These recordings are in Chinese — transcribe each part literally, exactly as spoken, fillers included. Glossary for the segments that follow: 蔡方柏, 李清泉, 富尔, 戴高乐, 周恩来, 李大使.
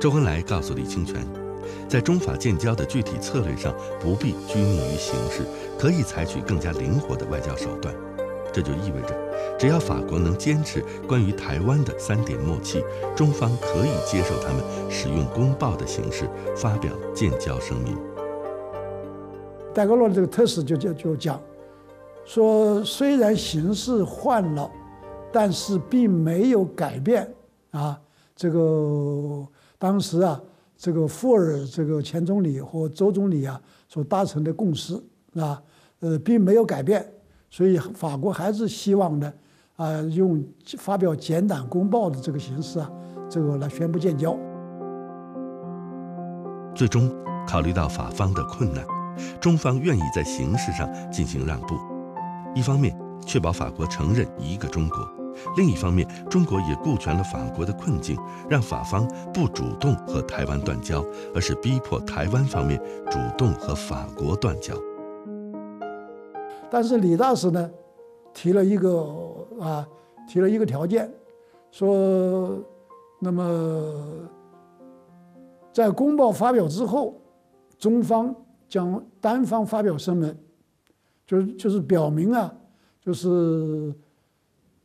周恩来告诉李清泉，在中法建交的具体策略上不必拘泥于形式，可以采取更加灵活的外交手段。这就意味着，只要法国能坚持关于台湾的三点默契，中方可以接受他们使用公报的形式发表建交声明。戴高乐这个特使就就就讲，说虽然形式换了，但是并没有改变啊。这个当时啊，这个富尔这个前总理和周总理啊所达成的共识啊，呃，并没有改变。 所以法国还是希望呢，啊、呃，用发表简短公报的这个形式啊，这个来宣布建交。最终，考虑到法方的困难，中方愿意在形式上进行让步。一方面确保法国承认一个中国，另一方面中国也顾全了法国的困境，让法方不主动和台湾断交，而是逼迫台湾方面主动和法国断交。 但是李大使呢，提了一个啊，提了一个条件，说，那么，在公报发表之后，中方将单方发表声明，就是就是表明啊，就是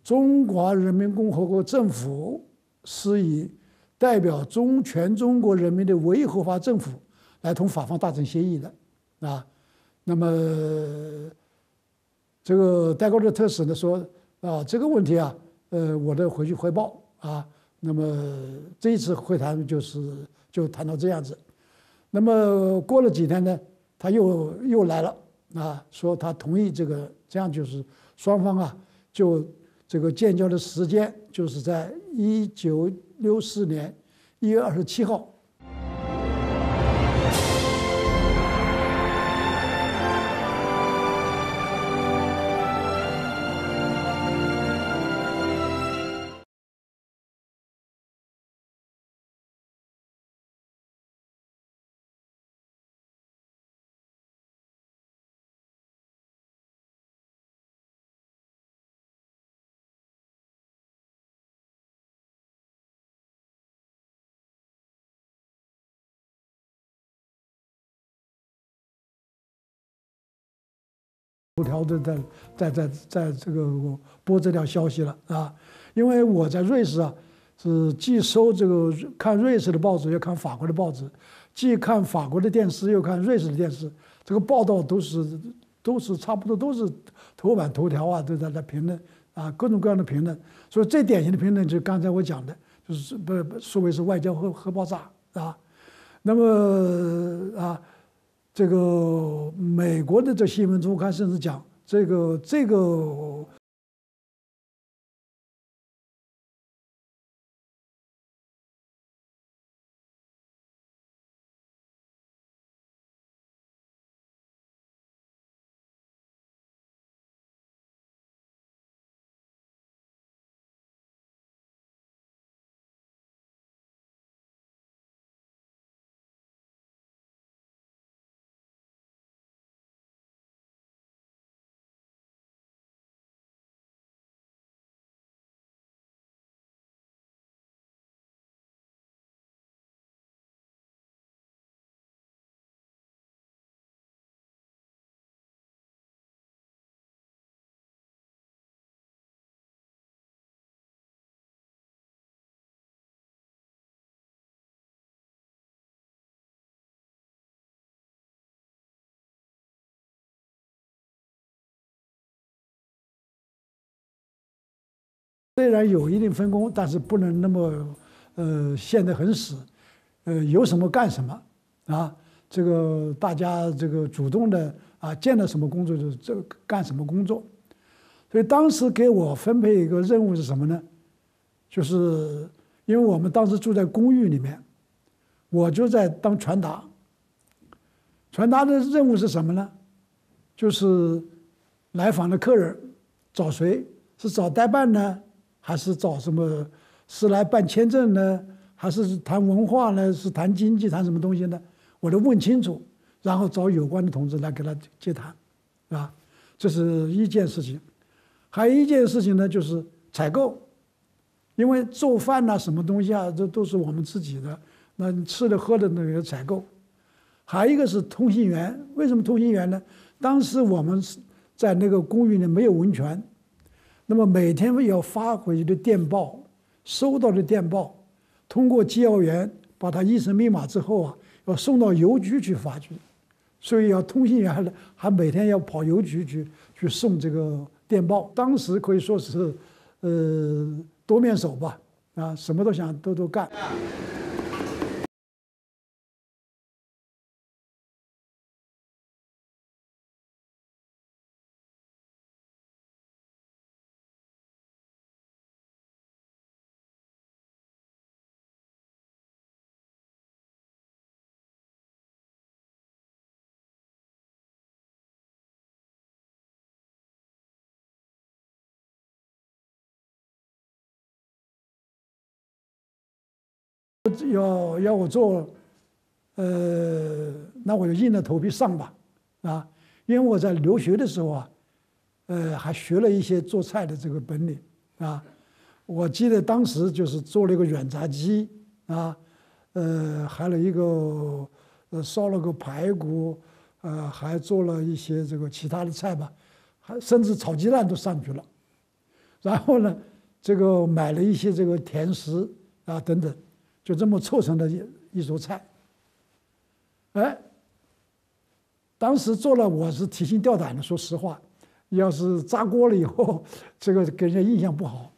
中华人民共和国政府是以代表中全中国人民的唯一合法政府来同法方达成协议的，啊，那么。 这个戴高乐特使呢说啊，这个问题啊，呃，我得回去汇报啊。那么这一次会谈就是就谈到这样子。那么过了几天呢，他又又来了啊，说他同意这个，这样就是双方啊，就这个建交的时间就是在一九六四年一月二十七号。 头条的在在在在这个播这条消息了啊，因为我在瑞士啊，是既收这个看瑞士的报纸，又看法国的报纸，既看法国的电视，又看瑞士的电视，这个报道都是都是差不多都是头版头条啊，都在那评论啊，各种各样的评论。所以最典型的评论就是刚才我讲的，就是不不所谓是外交核核爆炸啊，那么啊。 这个美国的这新闻周刊甚至讲，这个这个虽然有一定分工，但是不能那么，呃，陷得很死，呃，有什么干什么，啊，这个大家这个主动的啊，见到什么工作就这干什么工作，所以当时给我分配一个任务是什么呢？就是因为我们当时住在公寓里面，我就在当传达。传达的任务是什么呢？就是来访的客人找谁是找代办呢？ 还是找什么？是来办签证呢？还是谈文化呢？是谈经济？谈什么东西呢？我得问清楚，然后找有关的同志来跟他接谈，啊，这是一件事情。还有一件事情呢，就是采购，因为做饭呐、啊，什么东西啊，这都是我们自己的那你吃的喝的那个采购，还有一个是通信员。为什么通信员呢？当时我们在那个公寓里没有文权，那么每天要发回去的电报，收到的电报，通过接药员把它印成密码之后啊，要送到邮局去发去，所以要通信员还还每天要跑邮局去去送这个电报。当时可以说是，呃，多面手吧，啊，什么都想都都干。 要要我做，呃，那我就硬着头皮上吧，啊，因为我在留学的时候啊，呃，还学了一些做菜的这个本领啊。我记得当时就是做了一个软炸鸡啊，呃，还有一个呃烧了个排骨，呃，还做了一些这个其他的菜吧，还甚至炒鸡蛋都上去了。然后呢，这个买了一些这个甜食啊等等。 就这么凑成了一一桌菜，哎，当时做了我是提心吊胆的，说实话，要是炸锅了以后，这个给人家印象不好。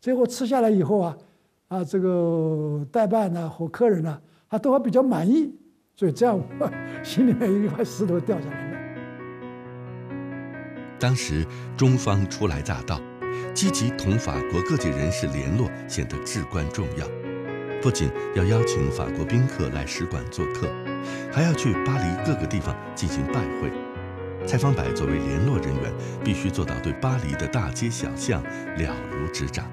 结果吃下来以后啊，啊，这个代办呢、啊、和客人呢、啊，他都还比较满意，所以这样我心里面一块石头掉下来了。当时中方初来乍到，积极同法国各界人士联络显得至关重要。 不仅要邀请法国宾客来使馆做客，还要去巴黎各个地方进行拜会。蔡方柏作为联络人员，必须做到对巴黎的大街小巷了如指掌。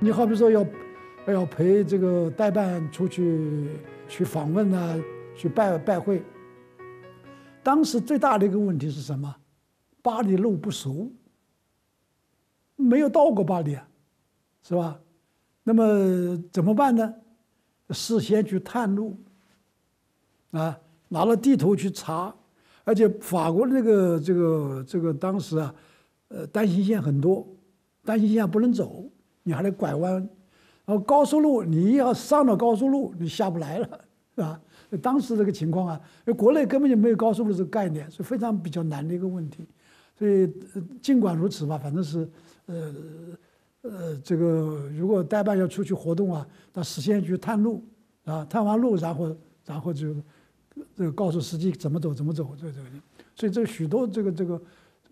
你好比说要要陪这个代办出去去访问啊，去拜拜会。当时最大的一个问题是什么？巴黎路不熟，没有到过巴黎啊。 是吧？那么怎么办呢？事先去探路，啊，拿了地图去查，而且法国的这个这个这个当时啊，呃，单行线很多，单行线不能走，你还得拐弯，然后高速路你要上了高速路你下不来了，是吧？当时这个情况啊，国内根本就没有高速路这个概念，是非常比较难的一个问题。所以尽管如此吧，反正是呃。 呃，这个如果代办要出去活动啊，那事先去探路啊，探完路，然后然后就这个告诉司机怎么走怎么走，这这个，所以这许多这个这个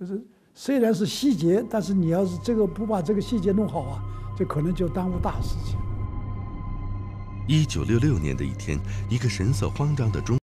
就是虽然是细节，但是你要是这个不把这个细节弄好啊，就可能就耽误大事情。一九六六年的一天，一个神色慌张的中。